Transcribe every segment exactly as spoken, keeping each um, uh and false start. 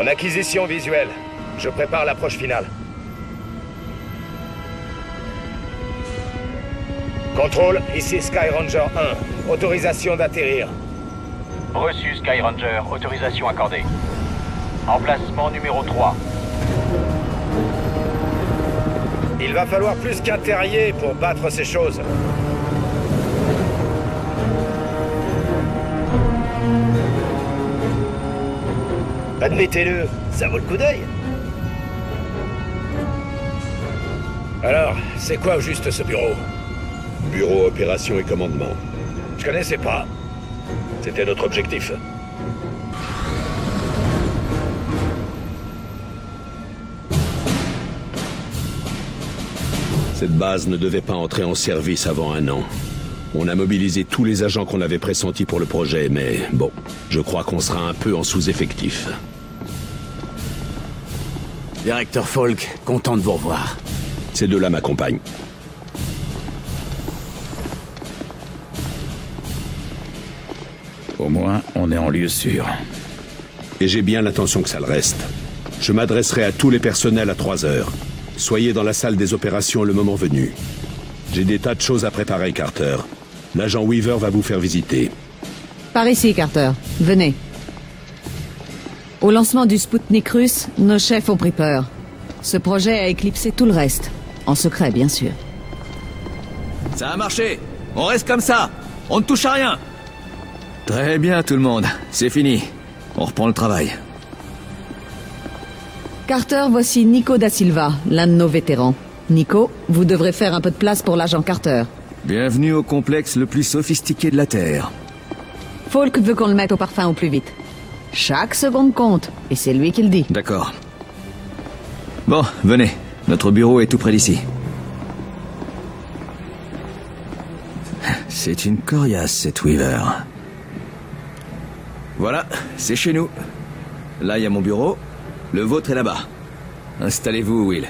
En acquisition visuelle, je prépare l'approche finale. Contrôle, ici Skyranger un. Autorisation d'atterrir. Reçu Skyranger, autorisation accordée. Emplacement numéro trois. Il va falloir plus qu'un terrier pour battre ces choses. Admettez-le, ça vaut le coup d'œil. Alors, c'est quoi au juste ce bureau? Bureau opération et commandement. Je connaissais pas. C'était notre objectif. Cette base ne devait pas entrer en service avant un an. On a mobilisé tous les agents qu'on avait pressentis pour le projet, mais bon, je crois qu'on sera un peu en sous-effectif. Directeur Falk, content de vous revoir. Ces deux-là m'accompagnent. Au moins, on est en lieu sûr. Et j'ai bien l'intention que ça le reste. Je m'adresserai à tous les personnels à trois heures. Soyez dans la salle des opérations le moment venu. J'ai des tas de choses à préparer, Carter. L'agent Weaver va vous faire visiter. Par ici, Carter. Venez. Au lancement du Spoutnik russe, nos chefs ont pris peur. Ce projet a éclipsé tout le reste. En secret, bien sûr. Ça a marché. On reste comme ça. On ne touche à rien. Très bien, tout le monde. C'est fini. On reprend le travail. Carter, voici Nico da Silva, l'un de nos vétérans. Nico, vous devrez faire un peu de place pour l'agent Carter. Bienvenue au complexe le plus sophistiqué de la Terre. Falk veut qu'on le mette au parfum au plus vite. Chaque seconde compte, et c'est lui qui le dit. D'accord. Bon, venez. Notre bureau est tout près d'ici. C'est une coriace, cette Weaver. Voilà, c'est chez nous. Là, il y a mon bureau. Le vôtre est là-bas. Installez-vous, Will.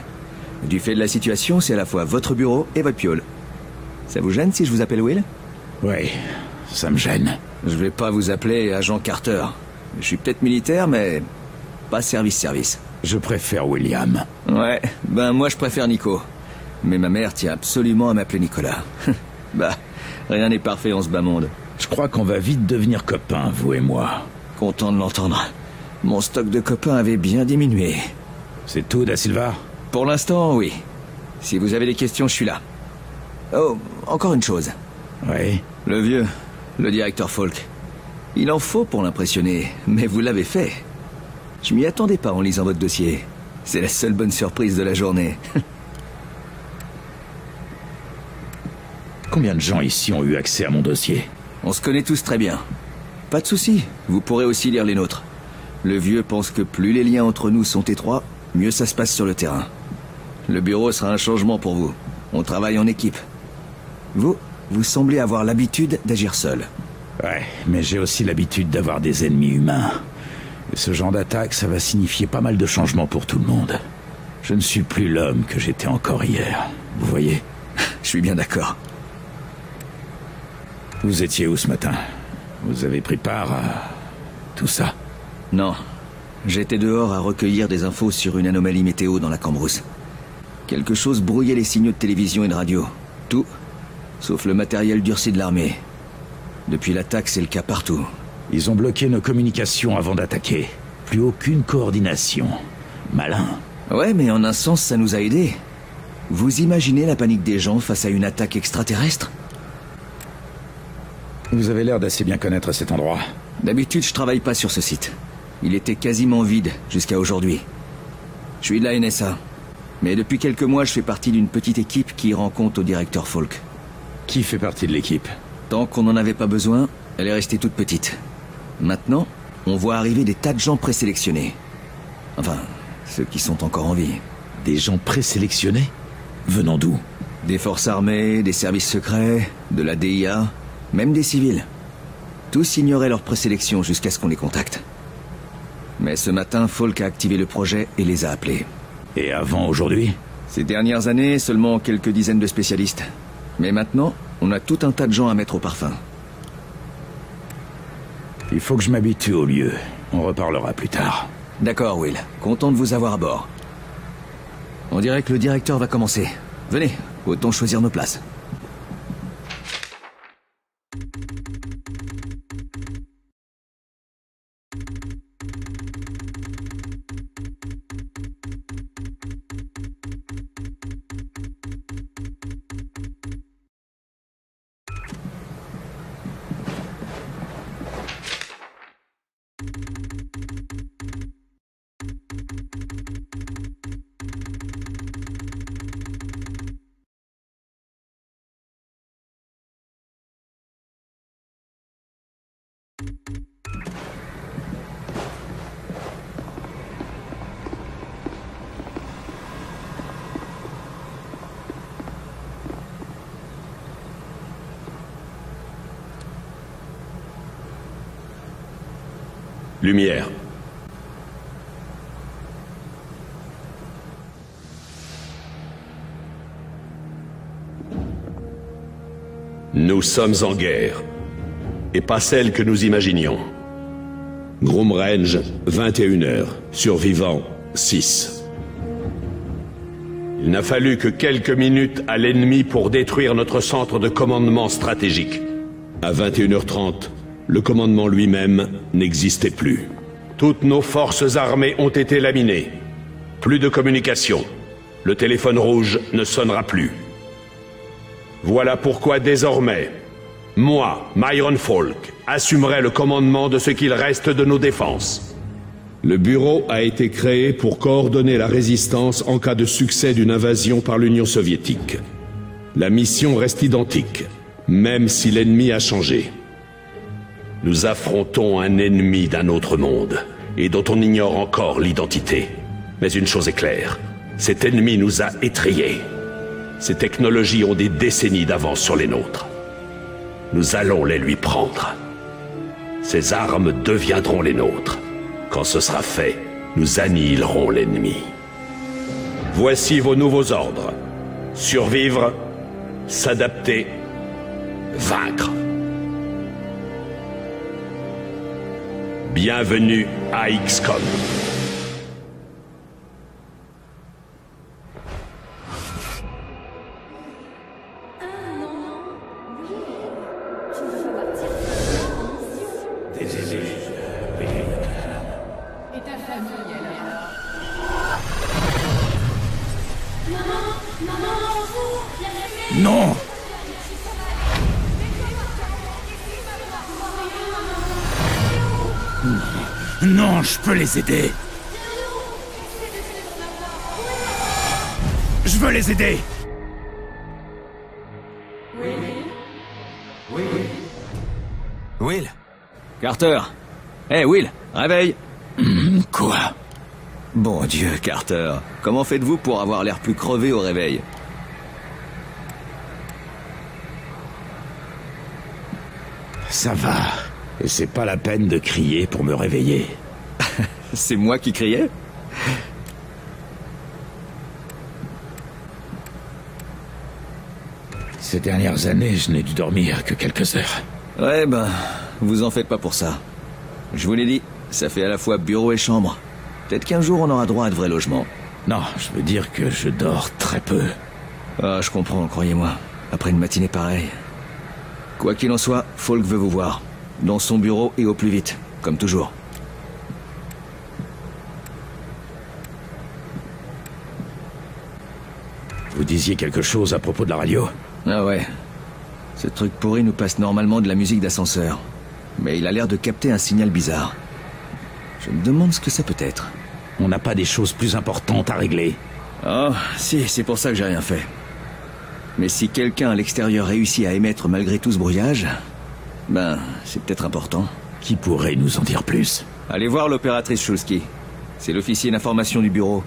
Du fait de la situation, c'est à la fois votre bureau et votre piole. Ça vous gêne si je vous appelle Will? Oui, ça me gêne. Je vais pas vous appeler agent Carter. Je suis peut-être militaire, mais pas service-service. Je préfère William. Ouais, ben moi je préfère Nico. Mais ma mère tient absolument à m'appeler Nicolas. Bah, rien n'est parfait en ce bas monde. Je crois qu'on va vite devenir copains, vous et moi. Content de l'entendre. Mon stock de copains avait bien diminué. C'est tout, Da Silva? Pour l'instant, oui. Si vous avez des questions, je suis là. Oh, encore une chose. Oui? Le vieux, le directeur Falk. Il en faut pour l'impressionner, mais vous l'avez fait. Je m'y attendais pas en lisant votre dossier. C'est la seule bonne surprise de la journée. Combien de gens ici ont eu accès à mon dossier? On se connaît tous très bien. Pas de souci, vous pourrez aussi lire les nôtres. Le vieux pense que plus les liens entre nous sont étroits, mieux ça se passe sur le terrain. Le bureau sera un changement pour vous. On travaille en équipe. Vous, vous semblez avoir l'habitude d'agir seul. Ouais, mais j'ai aussi l'habitude d'avoir des ennemis humains. Et ce genre d'attaque, ça va signifier pas mal de changements pour tout le monde. Je ne suis plus l'homme que j'étais encore hier. Vous voyez? Je suis bien d'accord. Vous étiez où ce matin? Vous avez pris part à tout ça? Non. J'étais dehors à recueillir des infos sur une anomalie météo dans la cambrousse. Quelque chose brouillait les signaux de télévision et de radio. Tout, sauf le matériel durci de l'armée. Depuis l'attaque, c'est le cas partout. Ils ont bloqué nos communications avant d'attaquer. Plus aucune coordination. Malin. Ouais, mais en un sens, ça nous a aidés. Vous imaginez la panique des gens face à une attaque extraterrestre? Vous avez l'air d'assez bien connaître cet endroit. D'habitude, je travaille pas sur ce site. Il était quasiment vide jusqu'à aujourd'hui. Je suis de la N S A. Mais depuis quelques mois, je fais partie d'une petite équipe qui rend compte au directeur Falk. Qui fait partie de l'équipe? Tant qu'on n'en avait pas besoin, elle est restée toute petite. Maintenant, on voit arriver des tas de gens présélectionnés. Enfin, ceux qui sont encore en vie. Des gens présélectionnés? Venant d'où? Des forces armées, des services secrets, de la D I A, même des civils. Tous ignoraient leur présélection jusqu'à ce qu'on les contacte. Mais ce matin, Falk a activé le projet et les a appelés. Et avant aujourd'hui? Ces dernières années, seulement quelques dizaines de spécialistes. Mais maintenant, on a tout un tas de gens à mettre au parfum. Il faut que je m'habitue au lieu. On reparlera plus tard. D'accord, Will. Content de vous avoir à bord. On dirait que le directeur va commencer. Venez, autant choisir nos places. Lumière. Nous sommes en guerre, et pas celle que nous imaginions. Groom Range, vingt et une heures, survivants, six. Il n'a fallu que quelques minutes à l'ennemi pour détruire notre centre de commandement stratégique. À vingt et une heures trente, le commandement lui-même n'existait plus. Toutes nos forces armées ont été laminées. Plus de communication. Le téléphone rouge ne sonnera plus. Voilà pourquoi désormais, moi, Myron Falk, assumerai le commandement de ce qu'il reste de nos défenses. Le bureau a été créé pour coordonner la résistance en cas de succès d'une invasion par l'Union soviétique. La mission reste identique, même si l'ennemi a changé. Nous affrontons un ennemi d'un autre monde, et dont on ignore encore l'identité. Mais une chose est claire, cet ennemi nous a étrillés. Ses technologies ont des décennies d'avance sur les nôtres. Nous allons les lui prendre. Ses armes deviendront les nôtres. Quand ce sera fait, nous annihilerons l'ennemi. Voici vos nouveaux ordres. Survivre, s'adapter, vaincre. Bienvenue à X COM. Je peux les aider. Je veux les aider. Will. Will. Will. Carter. Eh hey Will, réveille. Mmh, quoi? Bon Dieu, Carter. Comment faites-vous pour avoir l'air plus crevé au réveil? Ça va. Et c'est pas la peine de crier pour me réveiller. C'est moi qui criais? Ces dernières années, je n'ai dû dormir que quelques heures. Ouais, ben, vous en faites pas pour ça. Je vous l'ai dit, ça fait à la fois bureau et chambre. Peut-être qu'un jour on aura droit à de vrais logements. Non, je veux dire que je dors très peu. Ah, je comprends, croyez-moi. Après une matinée pareille. Quoi qu'il en soit, Falk veut vous voir. Dans son bureau et au plus vite, comme toujours. Vous disiez quelque chose à propos de la radio? Ah ouais. Ce truc pourri nous passe normalement de la musique d'ascenseur. Mais il a l'air de capter un signal bizarre. Je me demande ce que ça peut être. On n'a pas des choses plus importantes à régler. Oh, si, c'est pour ça que j'ai rien fait. Mais si quelqu'un à l'extérieur réussit à émettre malgré tout ce brouillage, ben, c'est peut-être important. Qui pourrait nous en dire plus? Allez voir l'opératrice Chulski. C'est l'officier d'information du bureau.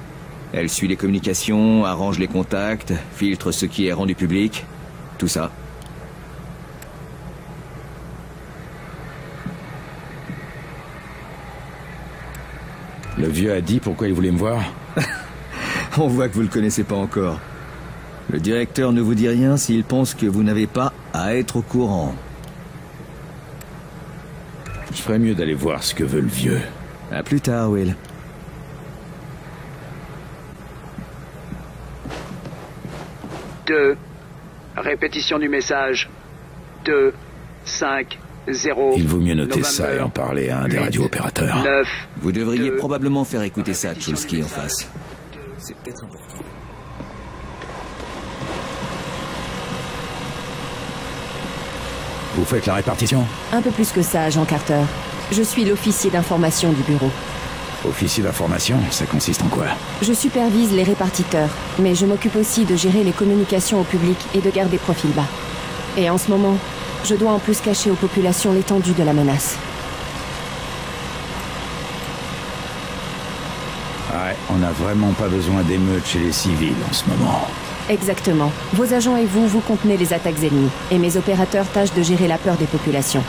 Elle suit les communications, arrange les contacts, filtre ce qui est rendu public, tout ça. Le vieux a dit pourquoi il voulait me voir? On voit que vous le connaissez pas encore. Le directeur ne vous dit rien s'il pense que vous n'avez pas à être au courant. Je ferais mieux d'aller voir ce que veut le vieux. À plus tard, Will. deux, répétition du message, deux, cinq, zéro... Il vaut mieux noter ça et en parler à un des radio-opérateurs. Vous devriez probablement faire écouter ça à Tchulski en face. C'est peut-être important. Vous faites la répartition? Un peu plus que ça, Jean Carter. Je suis l'officier d'information du bureau. Officier d'information, ça consiste en quoi? Je supervise les répartiteurs, mais je m'occupe aussi de gérer les communications au public et de garder profil bas. Et en ce moment, je dois en plus cacher aux populations l'étendue de la menace. Ouais, on n'a vraiment pas besoin d'émeutes chez les civils en ce moment. Exactement. Vos agents et vous, vous contenez les attaques ennemies, et mes opérateurs tâchent de gérer la peur des populations.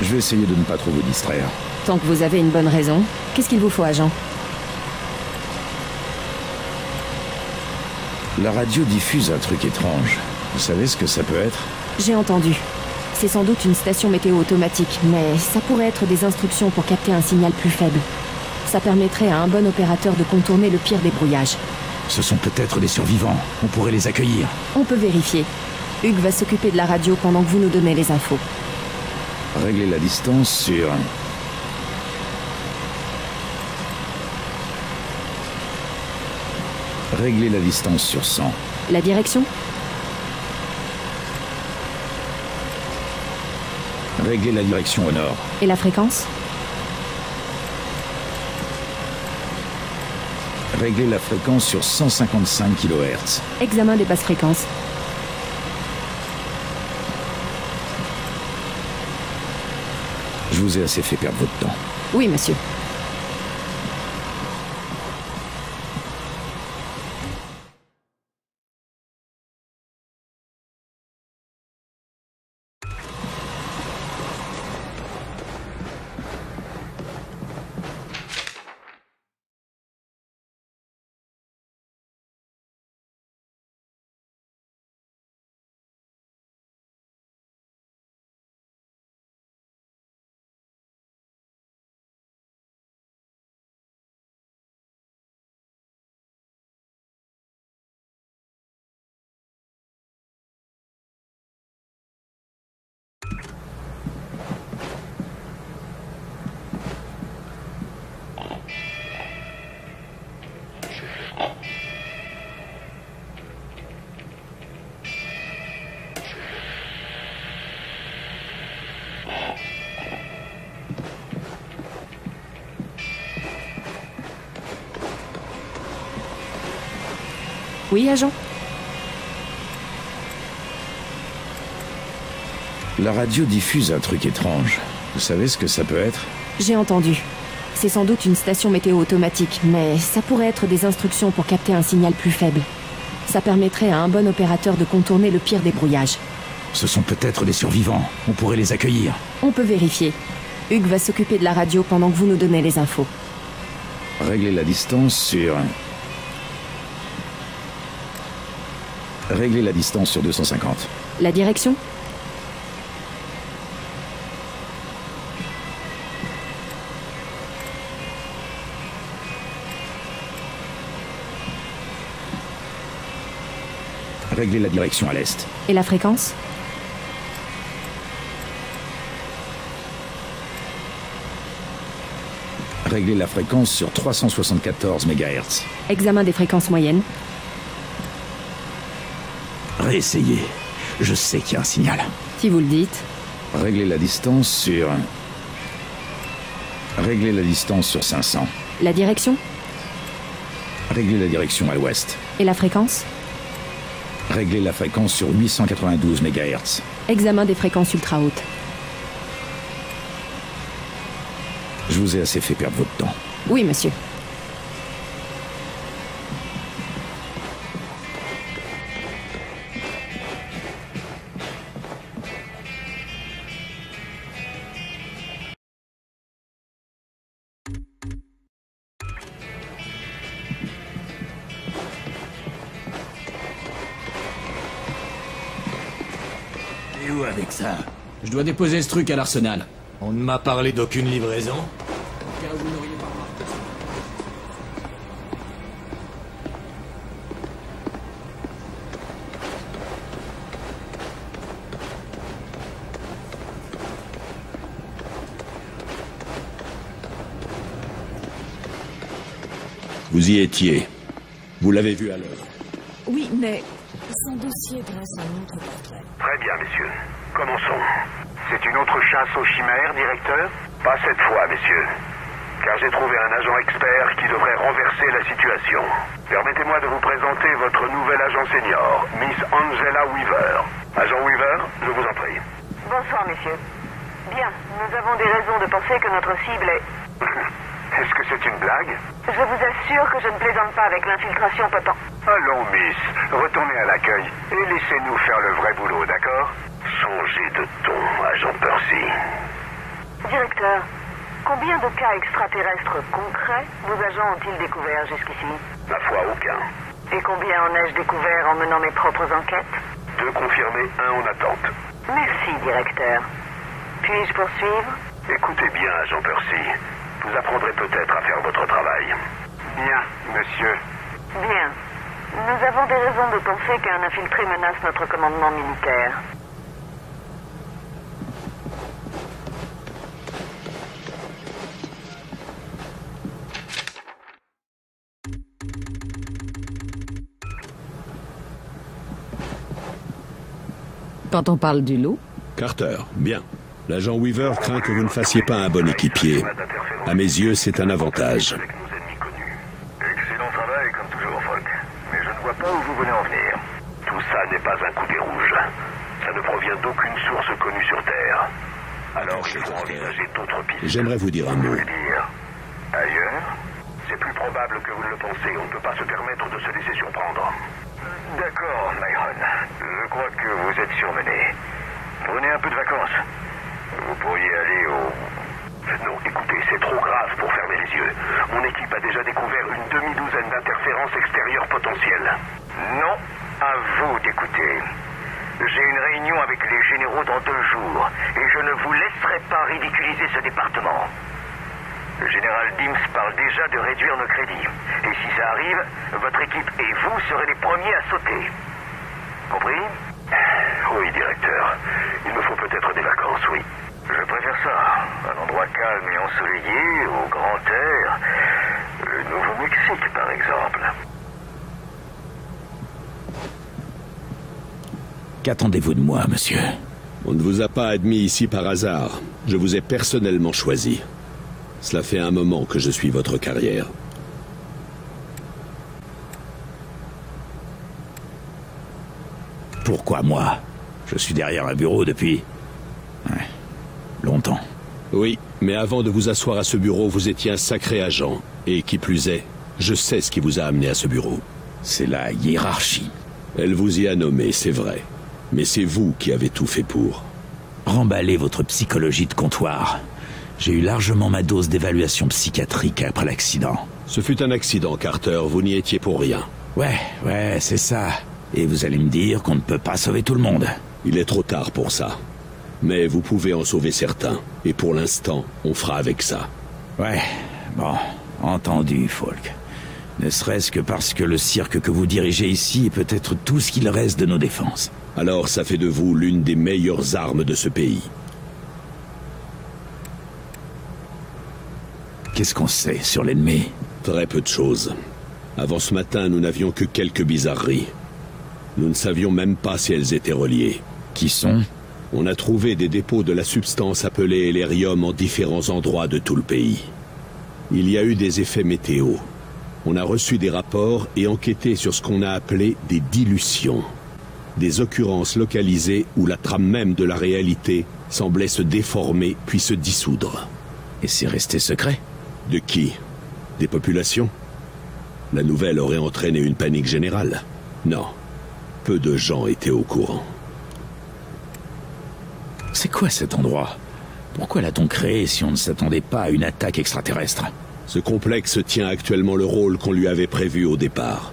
Je vais essayer de ne pas trop vous distraire. Tant que vous avez une bonne raison, qu'est-ce qu'il vous faut, agent? La radio diffuse un truc étrange. Vous savez ce que ça peut être? J'ai entendu. C'est sans doute une station météo automatique, mais ça pourrait être des instructions pour capter un signal plus faible. Ça permettrait à un bon opérateur de contourner le pire débrouillage. Ce sont peut-être des survivants. On pourrait les accueillir. On peut vérifier. Hugues va s'occuper de la radio pendant que vous nous donnez les infos. Régler la distance sur... Régler la distance sur cent. La direction? Régler la direction au nord. Et la fréquence? Régler la fréquence sur cent cinquante-cinq kilohertz. Examen des basses fréquences. Je vous ai assez fait perdre votre temps. Oui, monsieur. Oui, agent? La radio diffuse un truc étrange. Vous savez ce que ça peut être? J'ai entendu. C'est sans doute une station météo automatique, mais ça pourrait être des instructions pour capter un signal plus faible. Ça permettrait à un bon opérateur de contourner le pire débrouillage. Ce sont peut-être des survivants. On pourrait les accueillir. On peut vérifier. Hugues va s'occuper de la radio pendant que vous nous donnez les infos. Régler la distance sur... Régler la distance sur deux cent cinquante. La direction? Régler la direction à l'est. Et la fréquence? Régler la fréquence sur trois cent soixante-quatorze mégahertz. Examen des fréquences moyennes. Réessayez. Je sais qu'il y a un signal. Si vous le dites. Régler la distance sur... Régler la distance sur cinq cents. La direction? Régler la direction à l'ouest. Et la fréquence? Régler la fréquence sur huit cent quatre-vingt-douze mégahertz. Examen des fréquences ultra-hautes. Je vous ai assez fait perdre votre temps. Oui, monsieur. Je dois déposer ce truc à l'arsenal. On ne m'a parlé d'aucune livraison. Vous y étiez. Vous l'avez vu à l'œuvre. Oui, mais son dossier dresse un autre portrait. Très bien, messieurs. Commençons. C'est une autre chasse aux chimères, directeur? Pas cette fois, messieurs. Car j'ai trouvé un agent expert qui devrait renverser la situation. Permettez-moi de vous présenter votre nouvel agent senior, Miss Angela Weaver. Agent Weaver, je vous en prie. Bonsoir, messieurs. Bien, nous avons des raisons de penser que notre cible est... Est-ce que c'est une blague? Je vous assure que je ne plaisante pas avec l'infiltration potent. Allons, Miss, retournez à l'accueil et laissez-nous faire le vrai boulot, d'accord? Changez de ton, agent Percy. Directeur, combien de cas extraterrestres concrets vos agents ont-ils découverts jusqu'ici? Ma foi, aucun. Et combien en ai-je découvert en menant mes propres enquêtes? Deux confirmés, un en attente. Merci, directeur. Puis-je poursuivre? Écoutez bien, agent Percy. Vous apprendrez peut-être à faire votre travail. Bien, monsieur. Bien. Nous avons des raisons de penser qu'un infiltré menace notre commandement militaire. Quand on parle du loup? Carter, bien. L'agent Weaver craint que vous ne fassiez pas un bon équipier. À mes yeux, c'est un avantage. Avec nos ennemis connus. Excellent travail, comme toujours, Falk. Mais je ne vois pas où vous venez en venir. Tout ça n'est pas un coup des rouges. Ça ne provient d'aucune source connue sur Terre. Alors, il faut envisager d'autres pistes. J'aimerais vous dire un mot. Ailleurs? C'est plus probable que vous ne le pensez. On ne peut pas se permettre de se laisser surprendre. D'accord, Myron. Je crois que vous êtes surmené. Prenez un peu de vacances. Vous pourriez aller au... Non, écoutez, c'est trop grave pour fermer les yeux. Mon équipe a déjà découvert une demi-douzaine d'interférences extérieures potentielles. Non, à vous d'écouter. J'ai une réunion avec les généraux dans deux jours, et je ne vous laisserai pas ridiculiser ce département. Le général Dims parle déjà de réduire nos crédits, et si ça arrive, votre équipe et vous serez les premiers à sauter. Compris? Oui, directeur. Il me faut peut-être des vacances, oui. Je préfère ça, un endroit calme et ensoleillé, au grand air, le Nouveau-Mexique par exemple. Qu'attendez-vous de moi, monsieur? On ne vous a pas admis ici par hasard. Je vous ai personnellement choisi. Cela fait un moment que je suis votre carrière. Pourquoi moi? Je suis derrière un bureau depuis... Ouais. Longtemps. Oui, mais avant de vous asseoir à ce bureau, vous étiez un sacré agent. Et qui plus est, je sais ce qui vous a amené à ce bureau. C'est la hiérarchie. Elle vous y a nommé, c'est vrai. Mais c'est vous qui avez tout fait pour. Remballez votre psychologie de comptoir. J'ai eu largement ma dose d'évaluation psychiatrique après l'accident. Ce fut un accident, Carter. Vous n'y étiez pour rien. Ouais, ouais, c'est ça. Et vous allez me dire qu'on ne peut pas sauver tout le monde. Il est trop tard pour ça. Mais vous pouvez en sauver certains, et pour l'instant, on fera avec ça. Ouais, bon, entendu, Falk. Ne serait-ce que parce que le cirque que vous dirigez ici est peut-être tout ce qu'il reste de nos défenses. Alors ça fait de vous l'une des meilleures armes de ce pays. Qu'est-ce qu'on sait sur l'ennemi? Très peu de choses. Avant ce matin, nous n'avions que quelques bizarreries. Nous ne savions même pas si elles étaient reliées. Qui sont ? On a trouvé des dépôts de la substance appelée Elerium en différents endroits de tout le pays. Il y a eu des effets météo. On a reçu des rapports et enquêté sur ce qu'on a appelé des dilutions. Des occurrences localisées où la trame même de la réalité semblait se déformer puis se dissoudre. Et c'est resté secret? De qui? Des populations? La nouvelle aurait entraîné une panique générale. Non. Peu de gens étaient au courant. C'est quoi cet endroit? Pourquoi l'a-t-on créé si on ne s'attendait pas à une attaque extraterrestre? Ce complexe tient actuellement le rôle qu'on lui avait prévu au départ.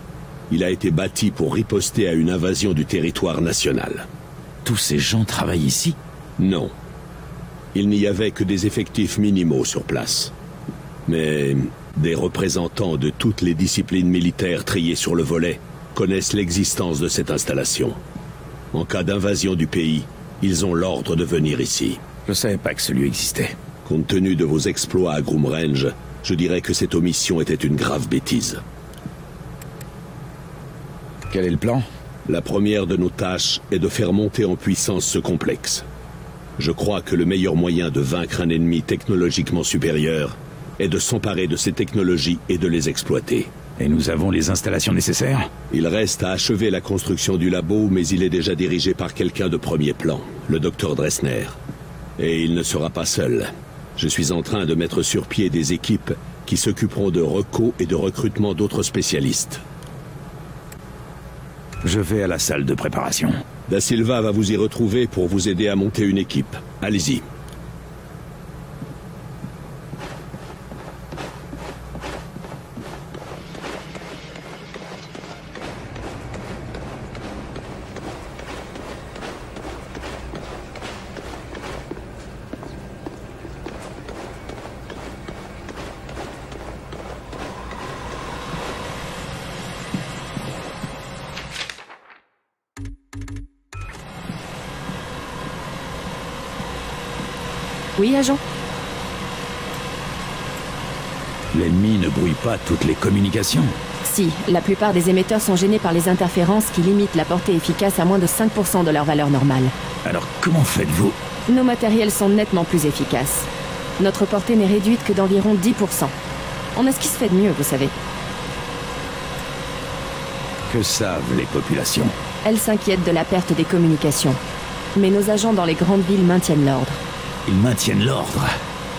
Il a été bâti pour riposter à une invasion du territoire national. Tous ces gens travaillent ici? Non. Il n'y avait que des effectifs minimaux sur place. Mais des représentants de toutes les disciplines militaires triées sur le volet connaissent l'existence de cette installation. En cas d'invasion du pays, ils ont l'ordre de venir ici. Je ne savais pas que ce lieu existait. Compte tenu de vos exploits à Groom Range, Je dirais que cette omission était une grave bêtise. Quel est le plan? La première de nos tâches est de faire monter en puissance ce complexe. Je crois que le meilleur moyen de vaincre un ennemi technologiquement supérieur est de s'emparer de ces technologies et de les exploiter. Et nous avons les installations nécessaires? Il reste à achever la construction du labo, mais il est déjà dirigé par quelqu'un de premier plan, le docteur Dressner. Et il ne sera pas seul. Je suis en train de mettre sur pied des équipes qui s'occuperont de recos et de recrutement d'autres spécialistes. Je vais à la salle de préparation. Da Silva va vous y retrouver pour vous aider à monter une équipe. Allez-y. Oui, agent. L'ennemi ne brouille pas toutes les communications. Si, la plupart des émetteurs sont gênés par les interférences qui limitent la portée efficace à moins de cinq pour cent de leur valeur normale. Alors comment faites-vous? Nos matériels sont nettement plus efficaces. Notre portée n'est réduite que d'environ dix pour cent. On a ce qui se fait de mieux, vous savez. Que savent les populations? Elles s'inquiètent de la perte des communications. Mais nos agents dans les grandes villes maintiennent l'ordre. Ils maintiennent l'ordre.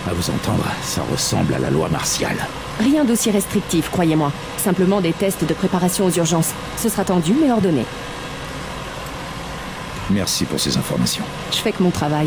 À vous entendre, ça ressemble à la loi martiale. Rien d'aussi restrictif, croyez-moi. Simplement des tests de préparation aux urgences. Ce sera tendu, mais ordonné. Merci pour ces informations. Je fais que mon travail.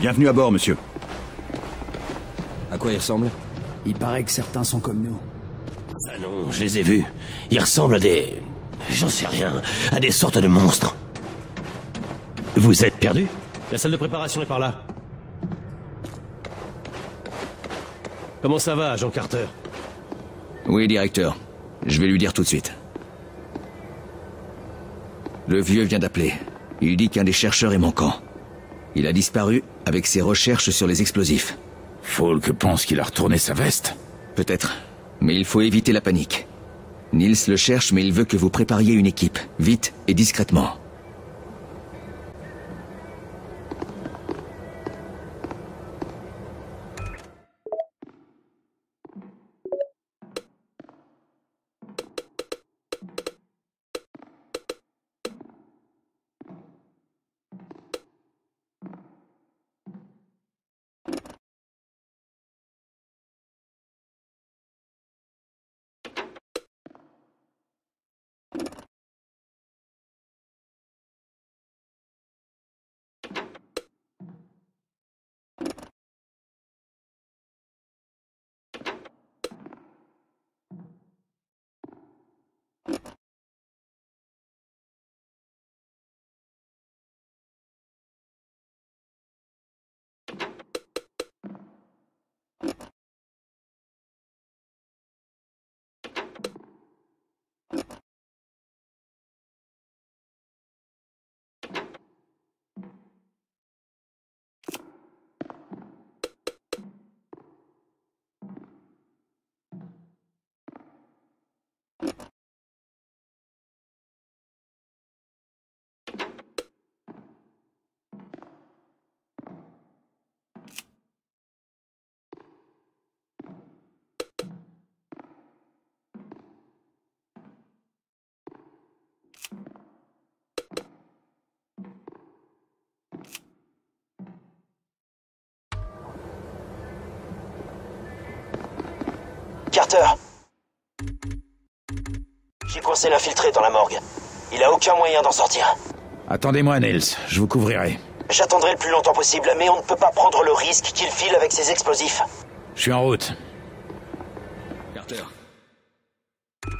Bienvenue à bord, monsieur. À quoi ils ressemblent? Il paraît que certains sont comme nous. Ah non, je les ai vus. Ils ressemblent à des... J'en sais rien. À des sortes de monstres. Vous êtes perdu? La salle de préparation est par là. Comment ça va, Agent Carter? Oui, directeur. Je vais lui dire tout de suite. Le vieux vient d'appeler. Il dit qu'un des chercheurs est manquant. Il a disparu avec ses recherches sur les explosifs. Falk pense qu'il a retourné sa veste. Peut-être. Mais il faut éviter la panique. Niels le cherche, mais il veut que vous prépariez une équipe, vite et discrètement. Carter. J'ai coincé l'infiltré dans la morgue. Il a aucun moyen d'en sortir. Attendez-moi, Nels. Je vous couvrirai. J'attendrai le plus longtemps possible, mais on ne peut pas prendre le risque qu'il file avec ses explosifs. Je suis en route. Carter.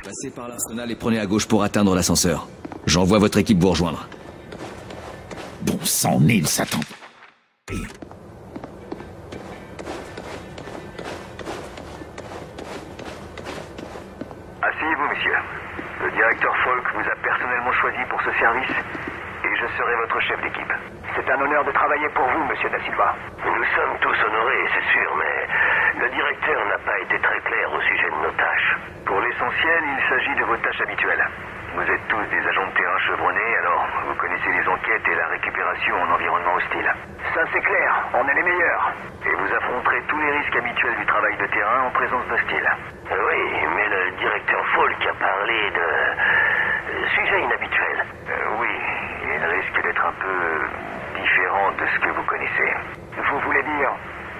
Passez par l'arsenal et prenez à gauche pour atteindre l'ascenseur. J'envoie votre équipe vous rejoindre. Bon sang, Nils, attends. Et... asseyez-vous, monsieur. Le directeur Falk vous a personnellement choisi pour ce service et je serai votre chef d'équipe. C'est un honneur de travailler pour vous, monsieur Da Silva. Nous sommes tous honorés, c'est sûr, mais le directeur n'a pas été très clair au sujet de nos tâches. Pour l'essentiel, il s'agit de vos tâches habituelles. Vous êtes tous des agents de terrain chevronnés, alors vous connaissez les enquêtes et la récupération en environnement hostile. Ça c'est clair, on est les meilleurs. Et vous affronterez tous les risques habituels du travail de terrain en présence d'hostiles. Euh, oui, mais le directeur Falk a parlé de... Euh, sujet inhabituel. Euh, oui, il risque d'être un peu différent de ce que vous connaissez. Vous voulez dire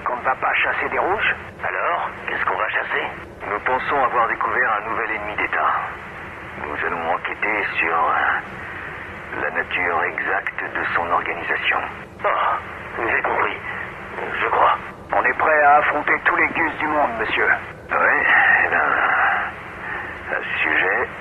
qu'on ne va pas chasser des rouges? Alors, qu'est-ce qu'on va chasser? Nous pensons avoir découvert un nouvel ennemi d'État. Nous allons enquêter sur euh, la nature exacte de son organisation. Ah, j'ai compris. Je crois. On est prêt à affronter tous les gus du monde, monsieur. Oui, eh bien... à ce sujet...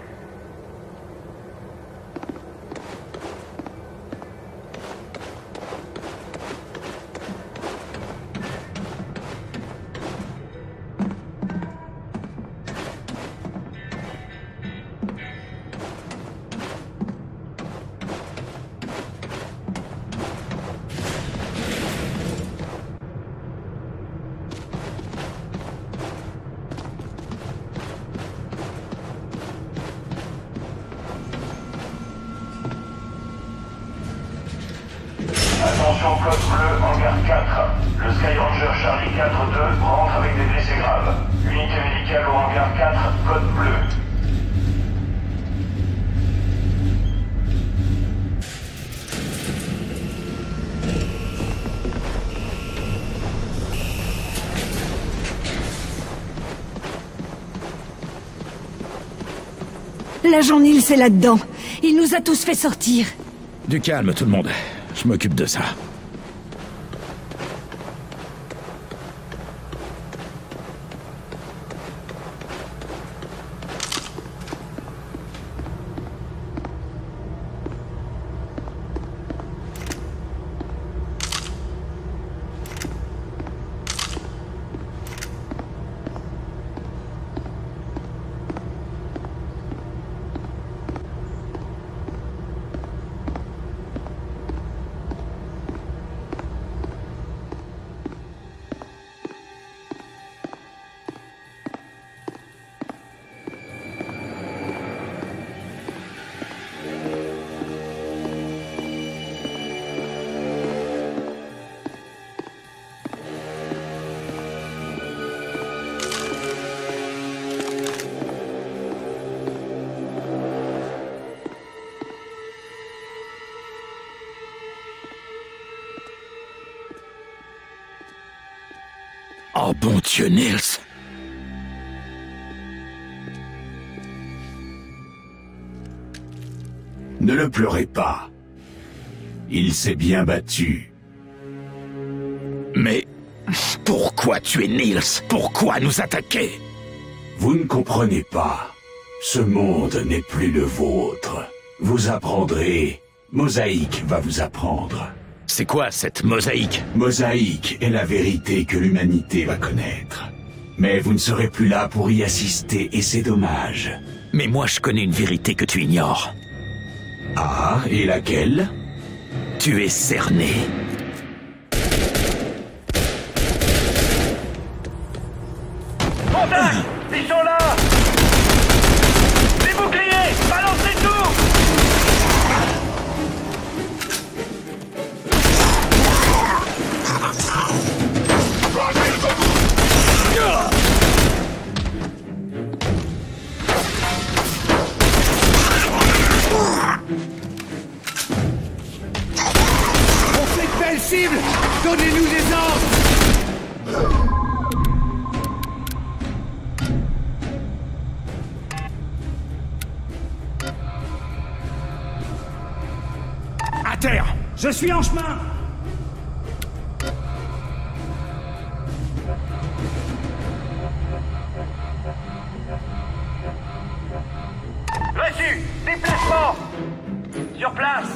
L'agent Nils est là-dedans. Il nous a tous fait sortir. Du calme, tout le monde. Je m'occupe de ça. Oh bon Dieu, Nils! Ne le pleurez pas. Il s'est bien battu. Mais... pourquoi tuer Nils? Pourquoi nous attaquer? Vous ne comprenez pas. Ce monde n'est plus le vôtre. Vous apprendrez. Mosaïque va vous apprendre. C'est quoi cette mosaïque? Mosaïque est la vérité que l'humanité va connaître. Mais vous ne serez plus là pour y assister et c'est dommage. Mais moi je connais une vérité que tu ignores. Ah, et laquelle? Tu es cerné. Contact! Ils sont là! Les boucliers! Balancez tout! Donnez-nous des ordres! Je suis en chemin! Reçu! Déplacement! Sur place!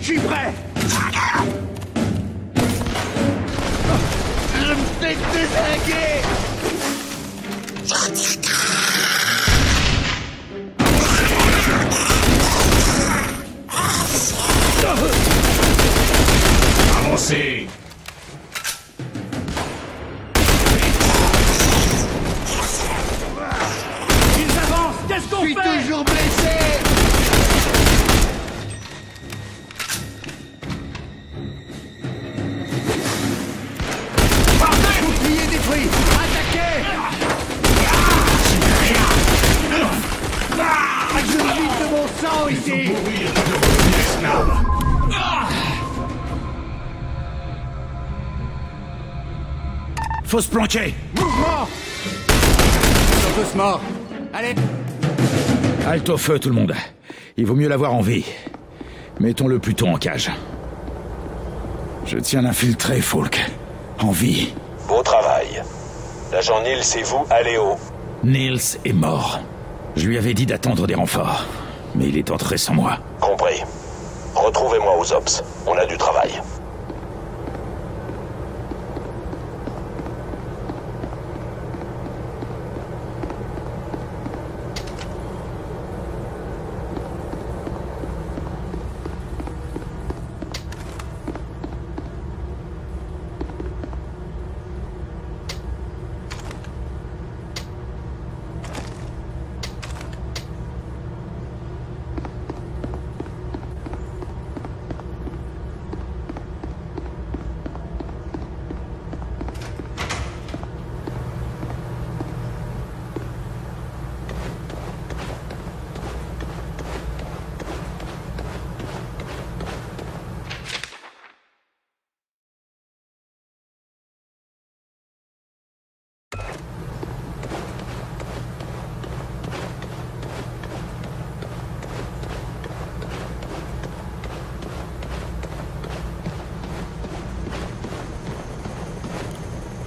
Je suis prêt! Je me fais désinguer! Avancez. Ils avancent. Qu'est-ce qu'on fait? Je suis toujours blessé. Partez. Bouclier détruit. Attaquez. Je vide de mon sang ici. Faut se planquer! Mouvement! Ils sont tous morts. Allez! Halte au feu, tout le monde. Il vaut mieux l'avoir en vie. Mettons-le plutôt en cage. Je tiens l'infiltré, Falk. En vie. Beau travail. L'agent Niels et vous, allez haut. Niels est mort. Je lui avais dit d'attendre des renforts. Mais il est entré sans moi. Compris. Retrouvez-moi aux Ops. On a du travail.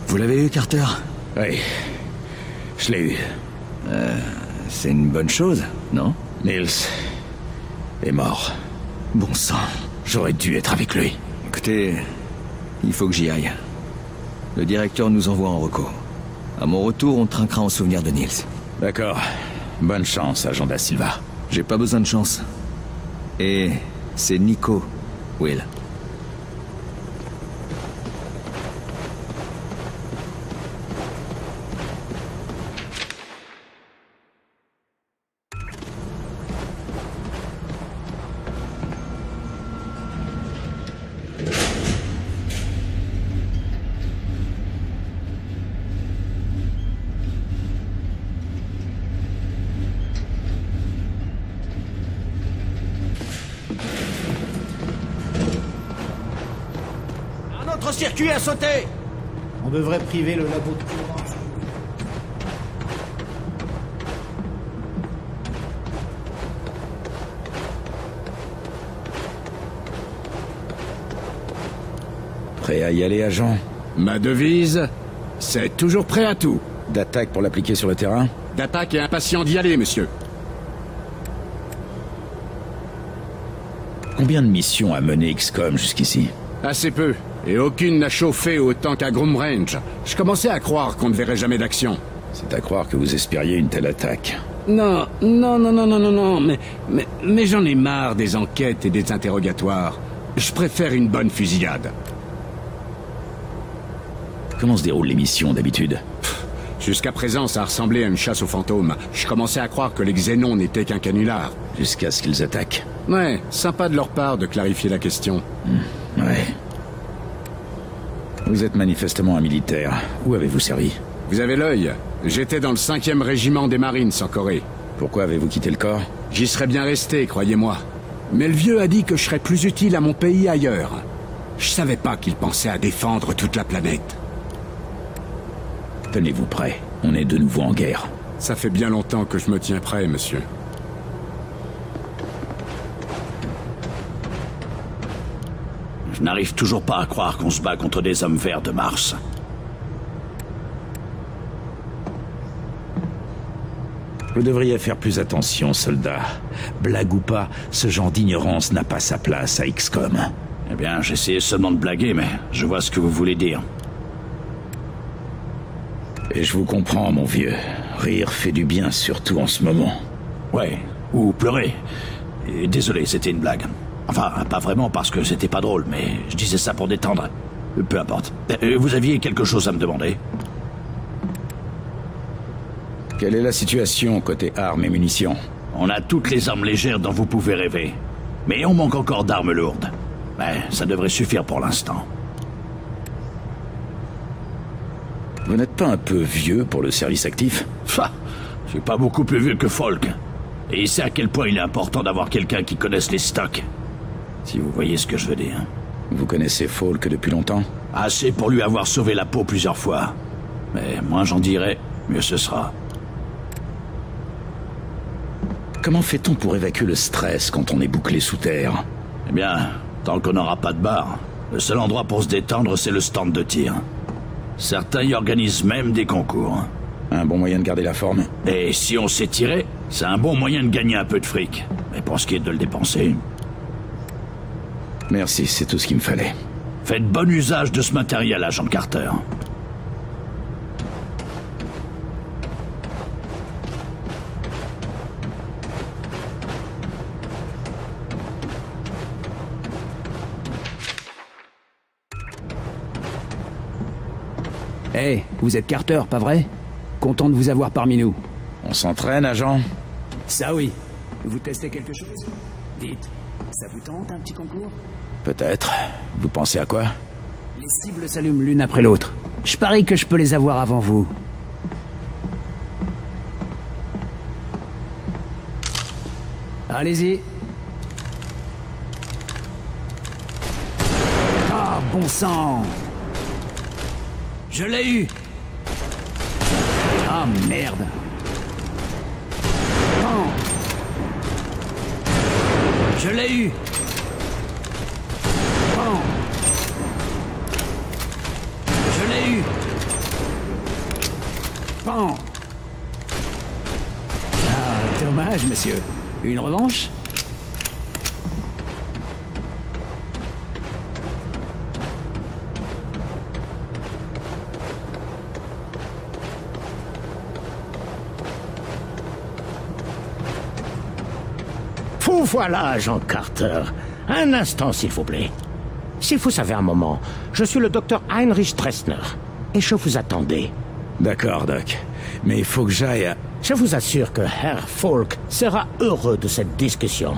Vous l'avez eu, Carter? Oui, je l'ai eu. Euh, c'est une bonne chose, non? Niels est mort. Bon sang, j'aurais dû être avec lui. Écoutez, il faut que j'y aille. Le directeur nous envoie en recours. À mon retour, on trinquera en souvenir de Niels. D'accord. Bonne chance, agent da Silva. J'ai pas besoin de chance. Et c'est Nico, Will. Circuit à sauter. On devrait priver le labo de courant. Prêt à y aller, agent? Ma devise, c'est toujours prêt à tout. D'attaque pour l'appliquer sur le terrain? D'attaque et impatient d'y aller, monsieur. Combien de missions a mené X COM jusqu'ici? Assez peu. Et aucune n'a chauffé autant qu'à Groom Range. Je commençais à croire qu'on ne verrait jamais d'action. C'est à croire que vous espériez une telle attaque. Non, non, non, non, non, non, non, mais... Mais, mais j'en ai marre des enquêtes et des interrogatoires. Je préfère une bonne fusillade. Comment se déroulent les missions, d'habitude? Jusqu'à présent, ça ressemblait à une chasse aux fantômes. Je commençais à croire que les Xénons n'étaient qu'un canular. Jusqu'à ce qu'ils attaquent. Ouais, sympa de leur part de clarifier la question. Mmh, ouais... Vous êtes manifestement un militaire. Où avez-vous servi? Vous avez l'œil. J'étais dans le cinquième régiment des Marines en Corée. Pourquoi avez-vous quitté le corps? J'y serais bien resté, croyez-moi. Mais le vieux a dit que je serais plus utile à mon pays ailleurs. Je savais pas qu'il pensait à défendre toute la planète. Tenez-vous prêt. On est de nouveau en guerre. Ça fait bien longtemps que je me tiens prêt, monsieur. Je n'arrive toujours pas à croire qu'on se bat contre des hommes verts de Mars. Vous devriez faire plus attention, soldat. Blague ou pas, ce genre d'ignorance n'a pas sa place à X COM. Eh bien, j'essayais seulement de blaguer, mais je vois ce que vous voulez dire. Et je vous comprends, mon vieux. Rire fait du bien, surtout en ce moment. Ouais, ou pleurer. Et désolé, c'était une blague. Enfin, pas vraiment parce que c'était pas drôle, mais je disais ça pour détendre. Peu importe. Vous aviez quelque chose à me demander ? Quelle est la situation côté armes et munitions? On a toutes les armes légères dont vous pouvez rêver. Mais on manque encore d'armes lourdes. Mais ça devrait suffire pour l'instant. Vous n'êtes pas un peu vieux pour le service actif? Pfah, je suis pas beaucoup plus vieux que Falk. Et il sait à quel point il est important d'avoir quelqu'un qui connaisse les stocks. Si vous voyez ce que je veux dire. Vous connaissez Falk depuis longtemps? Assez pour lui avoir sauvé la peau plusieurs fois. Mais moins j'en dirai, mieux ce sera. Comment fait-on pour évacuer le stress quand on est bouclé sous terre? Eh bien, tant qu'on n'aura pas de bar, le seul endroit pour se détendre, c'est le stand de tir. Certains y organisent même des concours. Un bon moyen de garder la forme. Et si on s'est tiré, c'est un bon moyen de gagner un peu de fric. Mais pour ce qui est de le dépenser... Merci, c'est tout ce qu'il me fallait. Faites bon usage de ce matériel, agent Carter. Hey, vous êtes Carter, pas vrai? Content de vous avoir parmi nous. On s'entraîne, agent? Ça oui. Vous testez quelque chose? Dites, ça vous tente un petit concours? Peut-être. Vous pensez à quoi? Les cibles s'allument l'une après l'autre. Je parie que je peux les avoir avant vous. Allez-y. Ah, bon sang! Je l'ai eu. Ah merde. Oh. Je l'ai eu. Oh. Je l'ai eu. Pan. Ah, dommage, monsieur. Une revanche? Voilà, agent Carter. Un instant, s'il vous plaît. Si vous savez un moment, je suis le docteur Heinrich Dressner. Et je vous attendais. D'accord, Doc. Mais il faut que j'aille à... Je vous assure que Herr Falk sera heureux de cette discussion.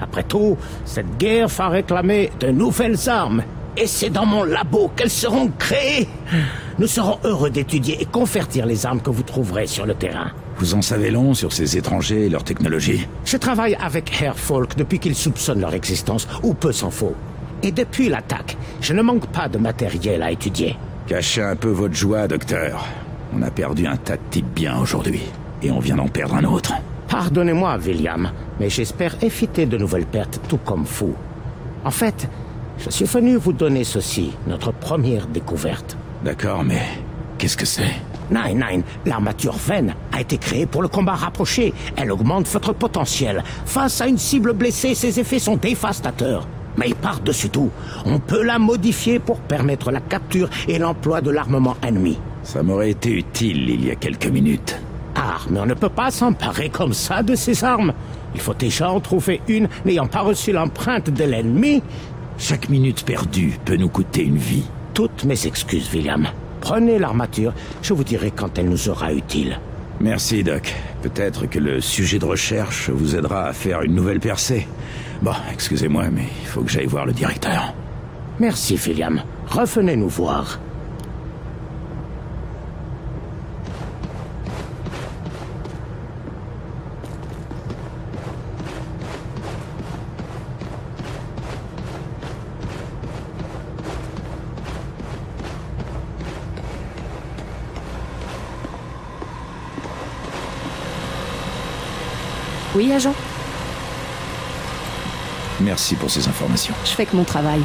Après tout, cette guerre va réclamer de nouvelles armes. Et c'est dans mon labo qu'elles seront créées. Nous serons heureux d'étudier et convertir les armes que vous trouverez sur le terrain. Vous en savez long sur ces étrangers et leur technologie? Je travaille avec Herr Falk depuis qu'il soupçonne leur existence, ou peu s'en faut. Et depuis l'attaque, je ne manque pas de matériel à étudier. Cachez un peu votre joie, docteur. On a perdu un tas de types bien aujourd'hui, et on vient d'en perdre un autre. Pardonnez-moi, William, mais j'espère éviter de nouvelles pertes, tout comme vous. En fait, je suis venu vous donner ceci, notre première découverte. D'accord, mais qu'est-ce que c'est? Nine, nine, l'armature Ven a été créée pour le combat rapproché. Elle augmente votre potentiel. Face à une cible blessée, ses effets sont dévastateurs. Mais par-dessus tout, on peut la modifier pour permettre la capture et l'emploi de l'armement ennemi. Ça m'aurait été utile il y a quelques minutes. Ah, mais on ne peut pas s'emparer comme ça de ces armes. Il faut déjà en trouver une n'ayant pas reçu l'empreinte de l'ennemi. Chaque minute perdue peut nous coûter une vie. Toutes mes excuses, William. Prenez l'armature, je vous dirai quand elle nous sera utile. Merci, Doc. Peut-être que le sujet de recherche vous aidera à faire une nouvelle percée. Bon, excusez-moi, mais il faut que j'aille voir le directeur. Merci, William. Revenez nous voir. Oui, agent. Merci pour ces informations. Je fais que mon travail.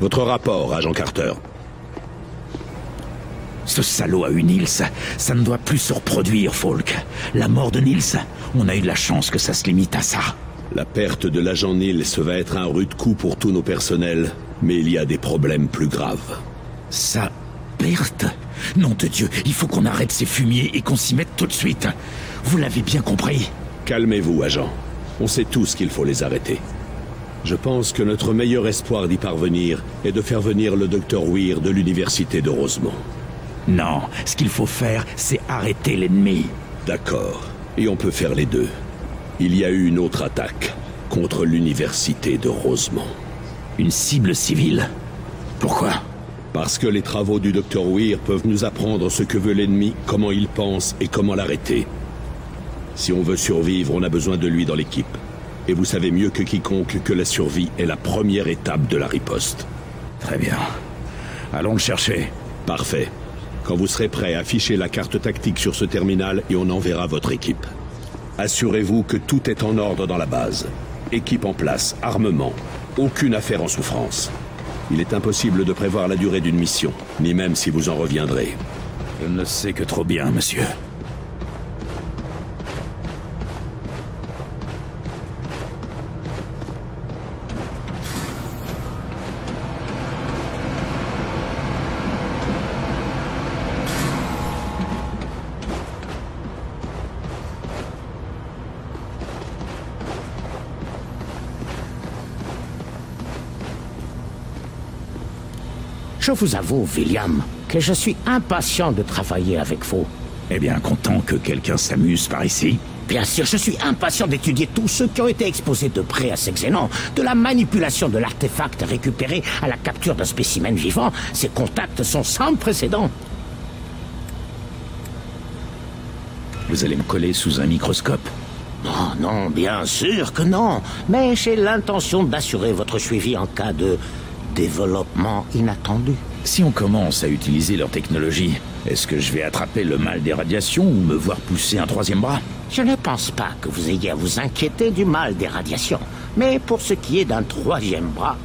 Votre rapport, agent Carter. Ce salaud a eu Niels, ça ne doit plus se reproduire, Falk. La mort de Niels, on a eu de la chance que ça se limite à ça. La perte de l'agent Niels va être un rude coup pour tous nos personnels, mais il y a des problèmes plus graves. Sa perte? Nom de Dieu, il faut qu'on arrête ces fumiers et qu'on s'y mette tout de suite. Vous l'avez bien compris. Calmez-vous, agent. On sait tous qu'il faut les arrêter. Je pense que notre meilleur espoir d'y parvenir est de faire venir le docteur Weir de l'université de Rosemont. Non, ce qu'il faut faire, c'est arrêter l'ennemi. D'accord, et on peut faire les deux. Il y a eu une autre attaque contre l'université de Rosemont. Une cible civile? Pourquoi? Parce que les travaux du docteur Weir peuvent nous apprendre ce que veut l'ennemi, comment il pense et comment l'arrêter. Si on veut survivre, on a besoin de lui dans l'équipe. Et vous savez mieux que quiconque que la survie est la première étape de la riposte. Très bien. Allons le chercher. Parfait. Quand vous serez prêt, affichez la carte tactique sur ce terminal et on enverra votre équipe. Assurez-vous que tout est en ordre dans la base. Équipe en place, armement, aucune affaire en souffrance. Il est impossible de prévoir la durée d'une mission, ni même si vous en reviendrez. Je ne le sais que trop bien, monsieur. Je vous avoue, William, que je suis impatient de travailler avec vous. Eh bien, content que quelqu'un s'amuse par ici. Bien sûr, je suis impatient d'étudier tous ceux qui ont été exposés de près à ces xénons, de la manipulation de l'artefact récupéré à la capture d'un spécimen vivant. Ces contacts sont sans précédent. Vous allez me coller sous un microscope? Non, non, bien sûr que non. Mais j'ai l'intention d'assurer votre suivi en cas de... développement inattendu. Si on commence à utiliser leur technologie, est-ce que je vais attraper le mal des radiations ou me voir pousser un troisième bras? Je ne pense pas que vous ayez à vous inquiéter du mal des radiations. Mais pour ce qui est d'un troisième bras...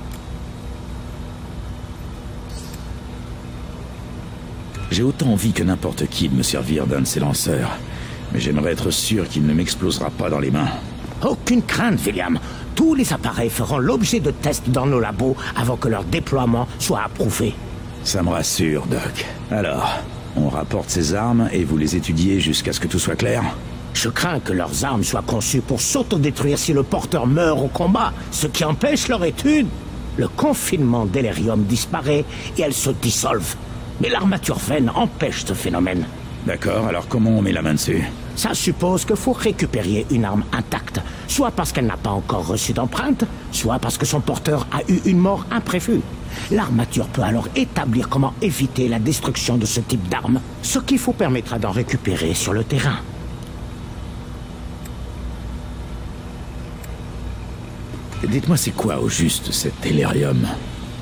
J'ai autant envie que n'importe qui de me servir d'un de ces lanceurs. Mais j'aimerais être sûr qu'il ne m'explosera pas dans les mains. Aucune crainte, William. Tous les appareils feront l'objet de tests dans nos labos avant que leur déploiement soit approuvé. Ça me rassure, Doc. Alors, on rapporte ces armes et vous les étudiez jusqu'à ce que tout soit clair? Je crains que leurs armes soient conçues pour s'autodétruire si le porteur meurt au combat, ce qui empêche leur étude. Le confinement d'Elerium disparaît et elles se dissolvent. Mais l'armature veine empêche ce phénomène. D'accord, alors comment on met la main dessus? Ça suppose que faut récupérer une arme intacte, soit parce qu'elle n'a pas encore reçu d'empreinte, soit parce que son porteur a eu une mort imprévue. L'armature peut alors établir comment éviter la destruction de ce type d'arme, ce qui vous permettra d'en récupérer sur le terrain. Dites-moi, c'est quoi au juste cet Elerium?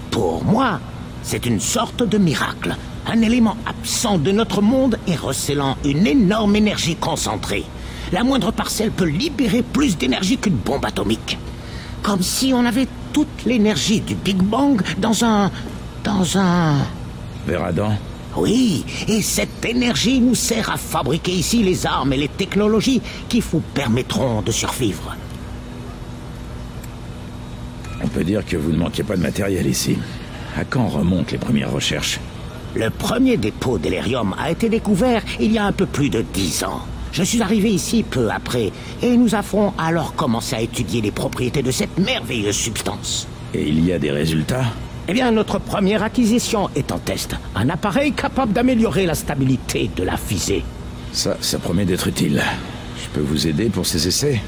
Pour moi, c'est une sorte de miracle. Un élément absent de notre monde et recellant une énorme énergie concentrée. La moindre parcelle peut libérer plus d'énergie qu'une bombe atomique. Comme si on avait toute l'énergie du Big Bang dans un... dans un... Vers Adam? Oui, et cette énergie nous sert à fabriquer ici les armes et les technologies qui vous permettront de survivre. On peut dire que vous ne manquez pas de matériel ici. À quand remontent les premières recherches? Le premier dépôt d'Elerium a été découvert il y a un peu plus de dix ans. Je suis arrivé ici peu après, et nous avons alors commencé à étudier les propriétés de cette merveilleuse substance. Et il y a des résultats? Eh bien, notre première acquisition est en test. Un appareil capable d'améliorer la stabilité de la fusée. Ça, ça promet d'être utile. Je peux vous aider pour ces essais?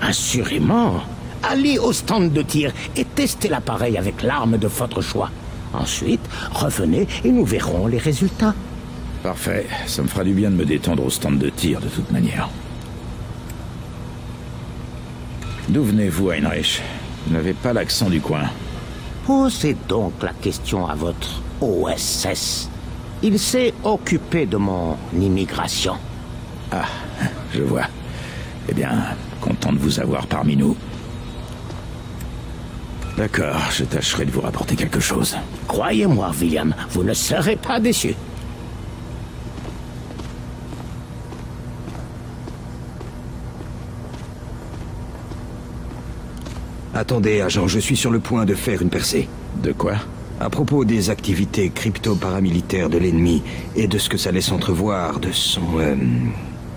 Assurément. Allez au stand de tir et testez l'appareil avec l'arme de votre choix. Ensuite, revenez et nous verrons les résultats. Parfait. Ça me fera du bien de me détendre au stand de tir, de toute manière. D'où venez-vous, Heinrich? Vous n'avez pas l'accent du coin. Posez donc la question à votre O S S. Il s'est occupé de mon immigration. Ah, je vois. Eh bien, content de vous avoir parmi nous. D'accord, je tâcherai de vous rapporter quelque chose. Croyez-moi, William, vous ne serez pas déçu. Attendez, agent, je suis sur le point de faire une percée. De quoi? À propos des activités crypto-paramilitaires de l'ennemi et de ce que ça laisse entrevoir de son... Euh,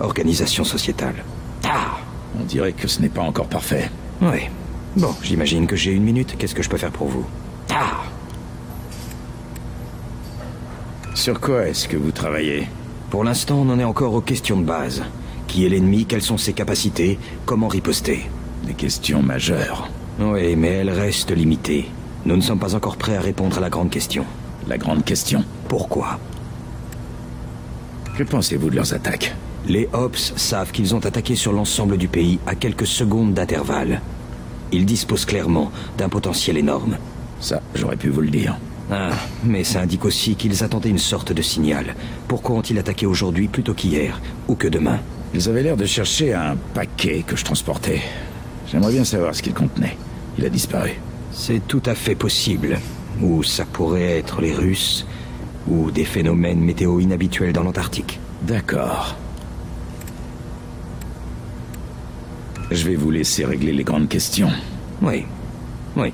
organisation sociétale. Ah! On dirait que ce n'est pas encore parfait. Oui. Bon, j'imagine que j'ai une minute. Qu'est-ce que je peux faire pour vous? Ah! Sur quoi est-ce que vous travaillez? Pour l'instant, on en est encore aux questions de base. Qui est l'ennemi? Quelles sont ses capacités? Comment riposter? Des questions majeures. Oui, mais elles restent limitées. Nous ne sommes pas encore prêts à répondre à la grande question. La grande question? Pourquoi? Que pensez-vous de leurs attaques? Les Ops savent qu'ils ont attaqué sur l'ensemble du pays à quelques secondes d'intervalle. Ils disposent clairement d'un potentiel énorme. Ça, j'aurais pu vous le dire. Ah, mais ça indique aussi qu'ils attendaient une sorte de signal. Pourquoi ont-ils attaqué aujourd'hui plutôt qu'hier, ou que demain? Ils avaient l'air de chercher un paquet que je transportais. J'aimerais bien savoir ce qu'il contenait. Il a disparu. C'est tout à fait possible. Ou ça pourrait être les Russes, ou des phénomènes météo inhabituels dans l'Antarctique. D'accord. Je vais vous laisser régler les grandes questions. Oui. Oui.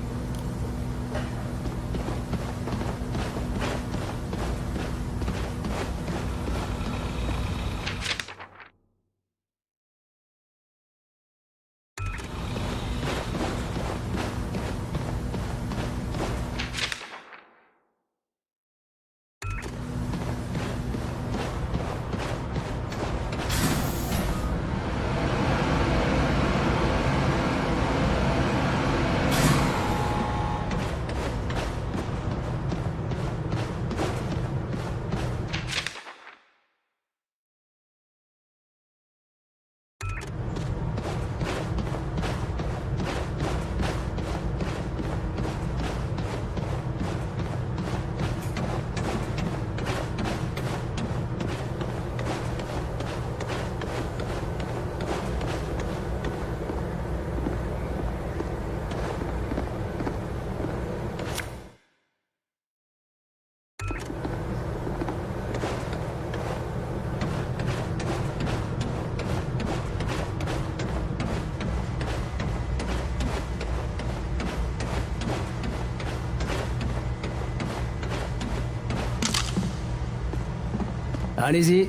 Allez-y.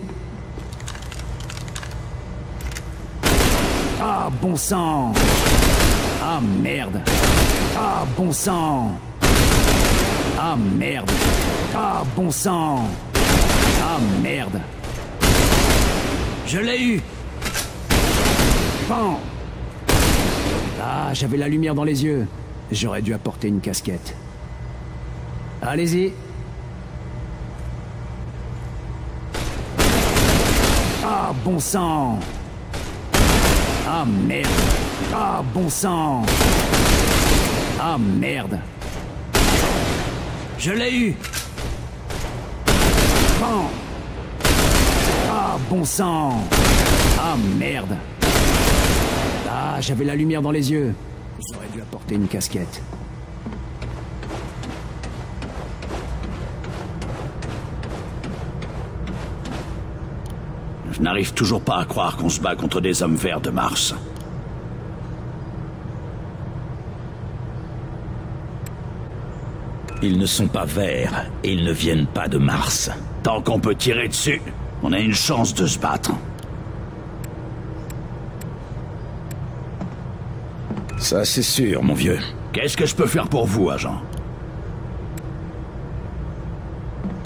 Ah, bon sang. Ah, merde. Ah, bon sang. Ah, merde. Ah, bon sang. Ah, merde. Je l'ai eu. Pan. Ah, j'avais la lumière dans les yeux. J'aurais dû apporter une casquette. Allez-y. Ah, bon sang! Ah, merde! Ah, bon sang! Ah, merde! Je l'ai eu! Pan! Ah, bon sang! Ah, merde! Ah, j'avais la lumière dans les yeux. J'aurais dû apporter une casquette. Je n'arrive toujours pas à croire qu'on se bat contre des hommes verts de Mars. Ils ne sont pas verts et ils ne viennent pas de Mars. Tant qu'on peut tirer dessus, on a une chance de se battre. Ça, c'est sûr, mon vieux. Qu'est-ce que je peux faire pour vous, agent?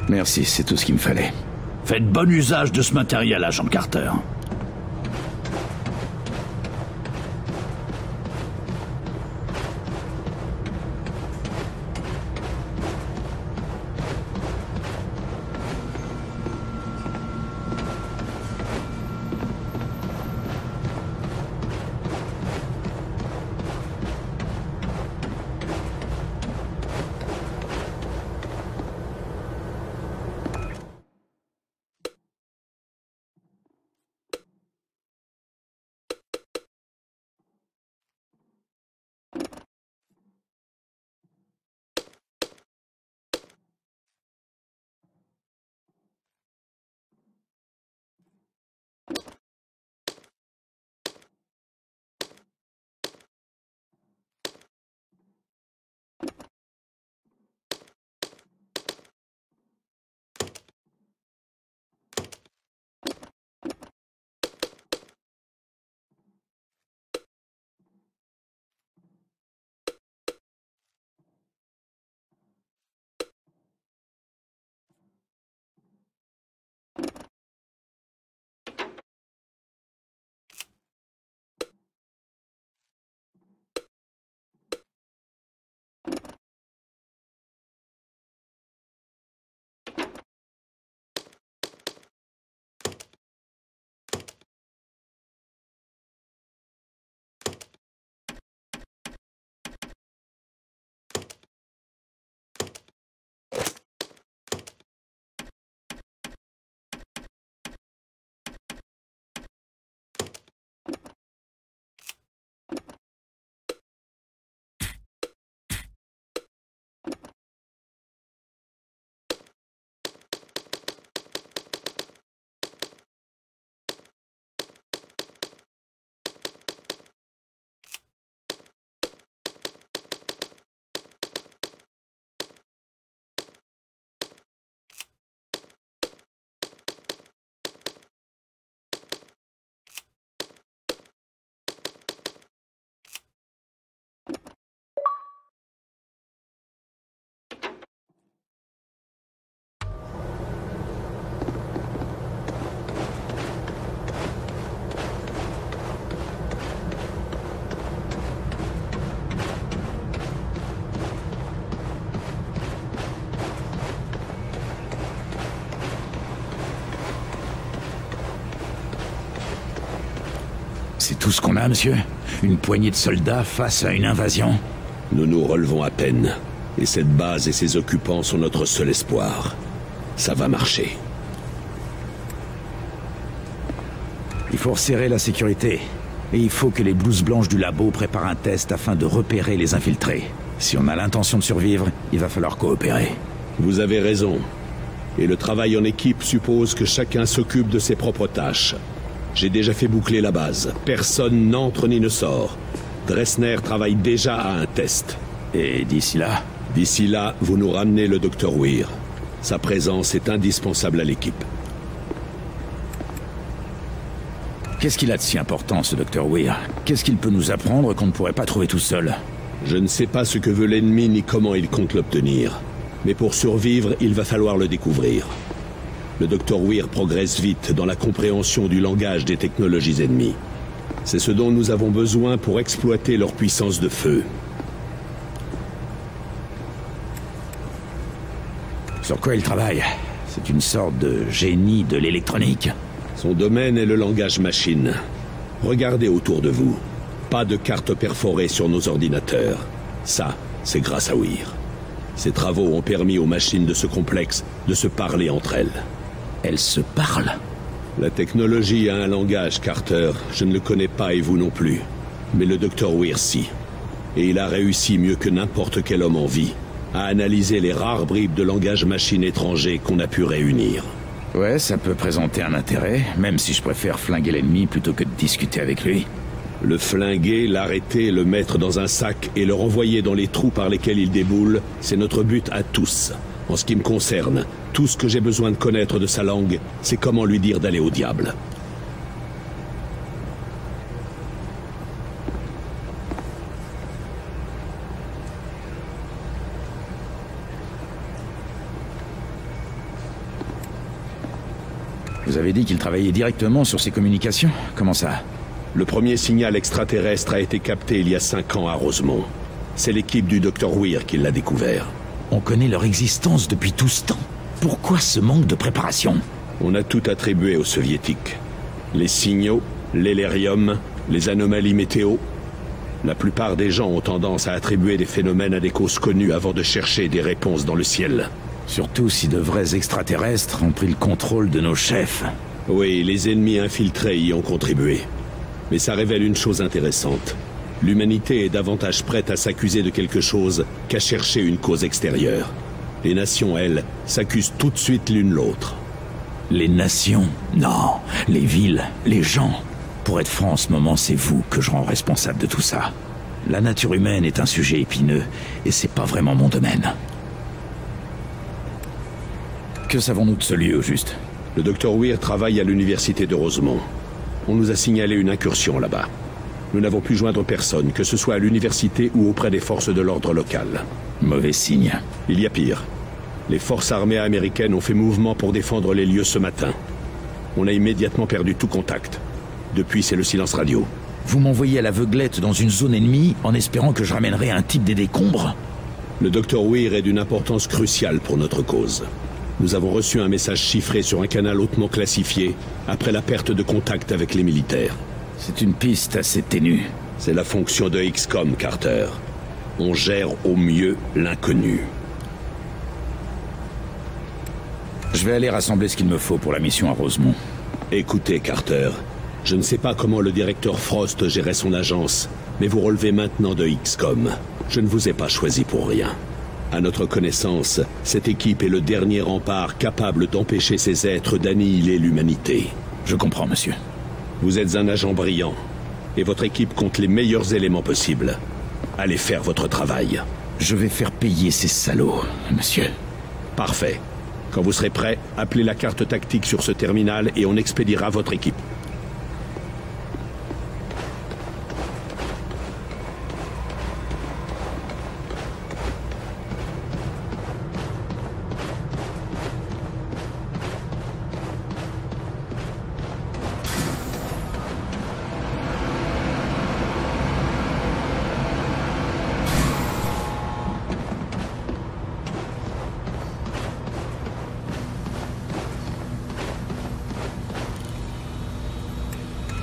Merci, c'est tout ce qu'il me fallait. Faites bon usage de ce matériel, agent Carter. C'est tout ce qu'on a, monsieur? Une poignée de soldats face à une invasion? Nous nous relevons à peine. Et cette base et ses occupants sont notre seul espoir. Ça va marcher. Il faut resserrer la sécurité. Et il faut que les blouses blanches du labo préparent un test afin de repérer les infiltrés. Si on a l'intention de survivre, il va falloir coopérer. Vous avez raison. Et le travail en équipe suppose que chacun s'occupe de ses propres tâches. J'ai déjà fait boucler la base. Personne n'entre ni ne sort. Dressner travaille déjà à un test. Et d'ici là? D'ici là, vous nous ramenez le docteur Weir. Sa présence est indispensable à l'équipe. Qu'est-ce qu'il a de si important, ce docteur Weir? Qu'est-ce qu'il peut nous apprendre qu'on ne pourrait pas trouver tout seul? Je ne sais pas ce que veut l'ennemi ni comment il compte l'obtenir. Mais pour survivre, il va falloir le découvrir. Le docteur Weir progresse vite dans la compréhension du langage des technologies ennemies. C'est ce dont nous avons besoin pour exploiter leur puissance de feu. Sur quoi il travaille? C'est une sorte de génie de l'électronique. Son domaine est le langage machine. Regardez autour de vous. Pas de cartes perforées sur nos ordinateurs. Ça, c'est grâce à Weir. Ses travaux ont permis aux machines de ce complexe de se parler entre elles. Elles se parlent? La technologie a un langage, Carter. Je ne le connais pas et vous non plus. Mais le docteur Weir, si. Et il a réussi mieux que n'importe quel homme en vie à analyser les rares bribes de langage machine étranger qu'on a pu réunir. Ouais, ça peut présenter un intérêt, même si je préfère flinguer l'ennemi plutôt que de discuter avec lui. Le flinguer, l'arrêter, le mettre dans un sac et le renvoyer dans les trous par lesquels il déboule, c'est notre but à tous. En ce qui me concerne, tout ce que j'ai besoin de connaître de sa langue, c'est comment lui dire d'aller au diable. Vous avez dit qu'il travaillait directement sur ses communications? Comment ça? Le premier signal extraterrestre a été capté il y a cinq ans à Rosemont. C'est l'équipe du docteur Weir qui l'a découvert. On connaît leur existence depuis tout ce temps. Pourquoi ce manque de préparation? On a tout attribué aux Soviétiques. Les signaux, l'Elerium, les anomalies météo. La plupart des gens ont tendance à attribuer des phénomènes à des causes connues avant de chercher des réponses dans le ciel. Surtout si de vrais extraterrestres ont pris le contrôle de nos chefs. Oui, les ennemis infiltrés y ont contribué. Mais ça révèle une chose intéressante. L'humanité est davantage prête à s'accuser de quelque chose qu'à chercher une cause extérieure. Les nations, elles, s'accusent tout de suite l'une l'autre. Les nations? Non, les villes, les gens. Pour être franc, en ce moment, c'est vous que je rends responsable de tout ça. La nature humaine est un sujet épineux, et c'est pas vraiment mon domaine. Que savons-nous de ce lieu, au juste? Le docteur Weir travaille à l'université de Rosemont. On nous a signalé une incursion là-bas. Nous n'avons pu joindre personne, que ce soit à l'université ou auprès des forces de l'ordre locales. Mauvais signe. Il y a pire. Les forces armées américaines ont fait mouvement pour défendre les lieux ce matin. On a immédiatement perdu tout contact. Depuis, c'est le silence radio. Vous m'envoyez à l'aveuglette dans une zone ennemie en espérant que je ramènerai un type des décombres? Le docteur Weir est d'une importance cruciale pour notre cause. Nous avons reçu un message chiffré sur un canal hautement classifié après la perte de contact avec les militaires. C'est une piste assez ténue. C'est la fonction de X COM, Carter. On gère au mieux l'inconnu. Je vais aller rassembler ce qu'il me faut pour la mission à Rosemont. Écoutez, Carter, je ne sais pas comment le directeur Frost gérait son agence, mais vous relevez maintenant de X COM. Je ne vous ai pas choisi pour rien. À notre connaissance, cette équipe est le dernier rempart capable d'empêcher ces êtres d'annihiler l'humanité. Je comprends, monsieur. Vous êtes un agent brillant, et votre équipe compte les meilleurs éléments possibles. Allez faire votre travail. Je vais faire payer ces salauds, monsieur. Parfait. Quand vous serez prêt, appelez la carte tactique sur ce terminal et on expédiera votre équipe.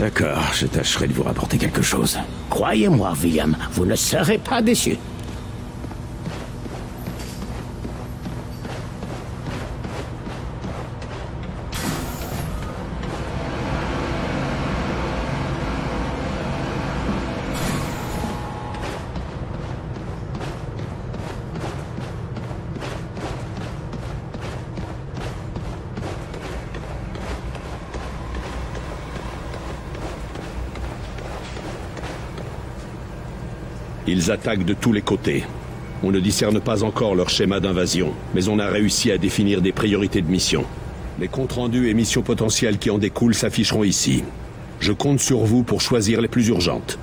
D'accord, je tâcherai de vous rapporter quelque chose. Croyez-moi, William, vous ne serez pas déçu. Ils attaquent de tous les côtés. On ne discerne pas encore leur schéma d'invasion, mais on a réussi à définir des priorités de mission. Les comptes rendus et missions potentielles qui en découlent s'afficheront ici. Je compte sur vous pour choisir les plus urgentes.